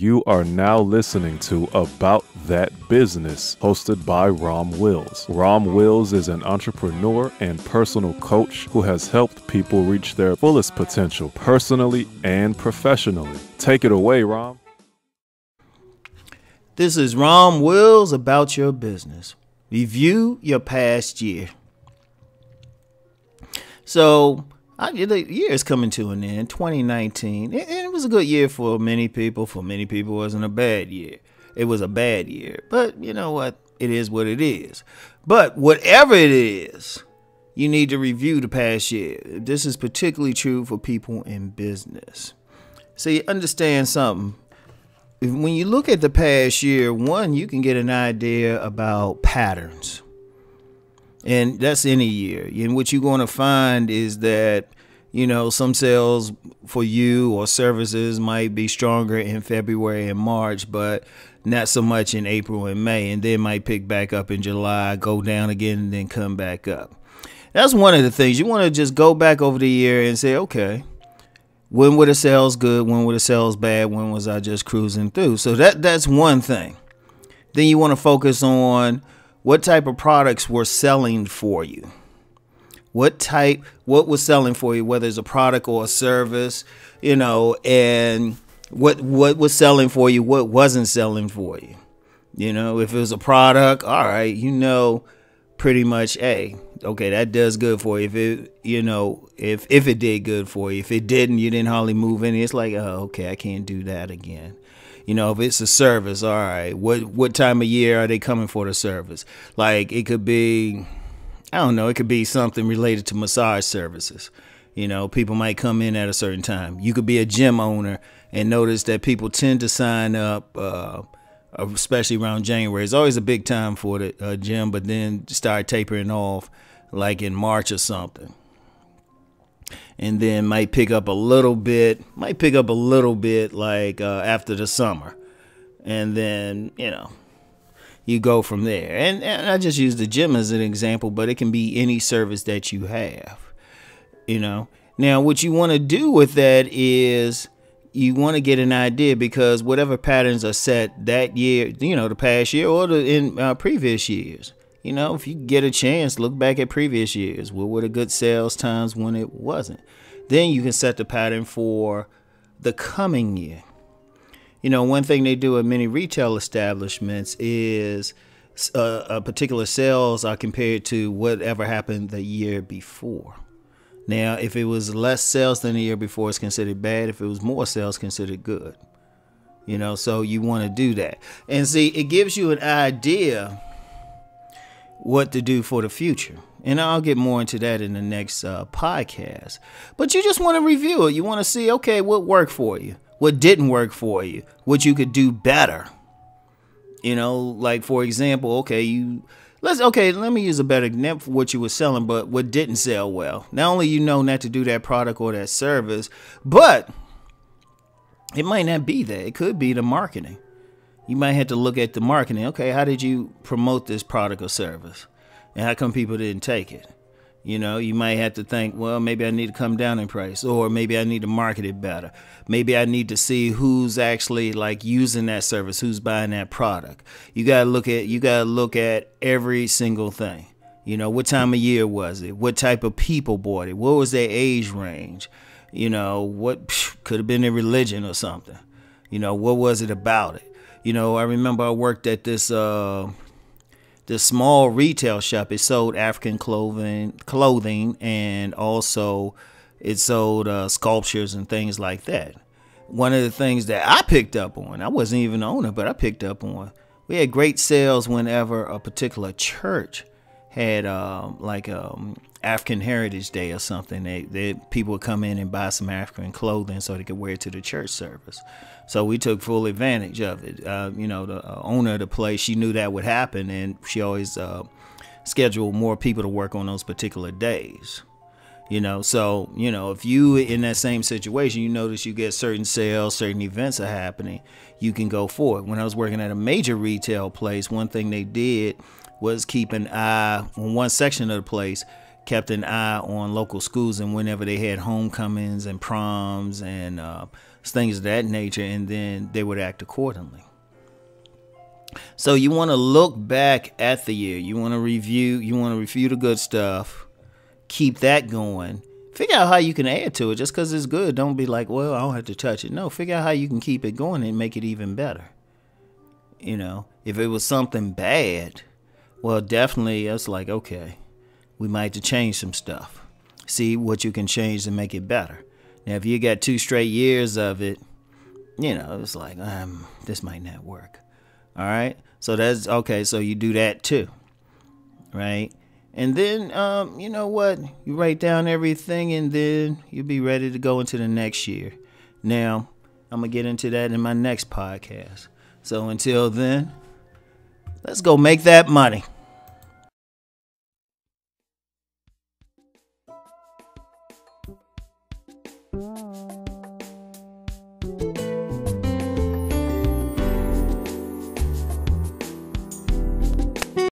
You are now listening to About That Business, hosted by Rom Wills. Rom Wills is an entrepreneur and personal coach who has helped people reach their fullest potential, personally and professionally. Take it away, Rom. This is Rom Wills about your business. Review your past year. So, the year is coming to an end, 2019. It was a good year for many people. For many people, it wasn't a bad year. It was a bad year. But you know what? It is what it is. But whatever it is, you need to review the past year. This is particularly true for people in business. So you understand something. When you look at the past year, one, you can get an idea about patterns. And that's any year. And what you're going to find is that, you know, some sales for you or services might be stronger in February and March, but not so much in April and May. And then might pick back up in July, go down again, and then come back up. That's one of the things. You want to just go back over the year and say, okay, when were the sales good? When were the sales bad? When was I just cruising through? So that's one thing. Then you want to focus on what type of products were selling for you? What was selling for you, whether it's a product or a service, you know, and what was selling for you, what wasn't selling for you. You know, if it was a product, all right, you know, pretty much, hey, okay, that does good for you. If it, you know, if it did good for you, if it didn't, you didn't hardly move any. It's like, oh, okay, I can't do that again. You know, if it's a service, all right, what time of year are they coming for the service? Like, it could be, I don't know, it could be something related to massage services. You know, people might come in at a certain time. You could be a gym owner and notice that people tend to sign up, especially around January. It's always a big time for the gym, but then start tapering off like in March or something. And then might pick up a little bit like after the summer. And then, you know, you go from there. And I just use the gym as an example, but it can be any service that you have, you know. Now, what you want to do with that is you want to get an idea, because whatever patterns are set that year, you know, the past year or in previous years. You know, if you get a chance, look back at previous years. What were the good sales times, when it wasn't? Then you can set the pattern for the coming year. You know, one thing they do at many retail establishments is a particular sales are compared to whatever happened the year before. Now, if it was less sales than the year before, it's considered bad. If it was more sales, considered good. You know, so you want to do that. And see, it gives you an idea what to do for the future. And I'll get more into that in the next podcast. But you just want to review it. You want to see, okay, what worked for you? What didn't work for you? What you could do better? You know, like, for example, okay, let me use a better example for what you were selling, but what didn't sell well. Not only you know not to do that product or that service, but it might not be that. It could be the marketing. You might have to look at the marketing. Okay, how did you promote this product or service? And how come people didn't take it? You know, you might have to think, well, maybe I need to come down in price, or maybe I need to market it better. Maybe I need to see who's actually like using that service, who's buying that product. You gotta look at every single thing. You know, what time of year was it? What type of people bought it? What was their age range? You know, what could have been their religion or something. You know, what was it about it? You know, I remember I worked at this this small retail shop. It sold African clothing, and also it sold sculptures and things like that. One of the things that I picked up on, I wasn't even the owner, but I picked up on, we had great sales whenever a particular church had African Heritage Day or something. People would come in and buy some African clothing so they could wear it to the church service. So we took full advantage of it. You know, the owner of the place, she knew that would happen, and she always scheduled more people to work on those particular days. You know, so, you know, if you in that same situation, you notice you get certain sales, certain events are happening, you can go for it. When I was working at a major retail place, one thing they did was keep an eye on one section of the place, kept an eye on local schools, and whenever they had homecomings and proms and things of that nature, and then they would act accordingly. So you want to look back at the year. You want to review. You want to review the good stuff. Keep that going. Figure out how you can add to it. Just because it's good, don't be like, well, I don't have to touch it. No, figure out how you can keep it going and make it even better. You know, if it was something bad, well, definitely it's like, okay, we might have to change some stuff. See what you can change to make it better. Now, if you got 2 straight years of it, you know, it's like, this might not work. All right. So that's okay. So you do that too. Right. And then, you know what? You write down everything, and then you'll be ready to go into the next year. Now, I'm going to get into that in my next podcast. So until then, let's go make that money.